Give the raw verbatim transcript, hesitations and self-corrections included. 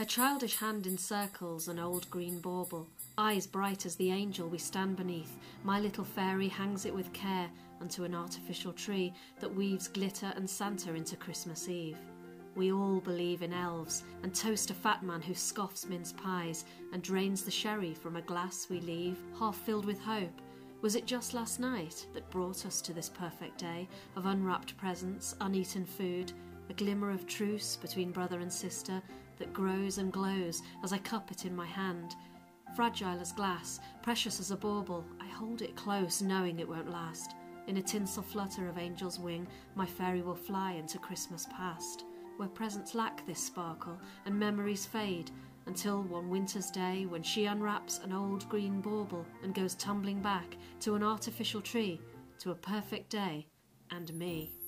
Her childish hand encircles an old green bauble. Eyes bright as the angel we stand beneath, my little fairy hangs it with care unto an artificial tree that weaves glitter and Santa into Christmas Eve. We all believe in elves and toast a fat man who scoffs mince pies and drains the sherry from a glass we leave, half filled with hope. Was it just last night that brought us to this perfect day of unwrapped presents, uneaten food, a glimmer of truce between brother and sister that grows and glows as I cup it in my hand? Fragile as glass, precious as a bauble, I hold it close, knowing it won't last. In a tinsel flutter of angel's wing, my fairy will fly into Christmas past, where presents lack this sparkle, and memories fade, until one winter's day, when she unwraps an old green bauble and goes tumbling back to an artificial tree, to a perfect day, and me.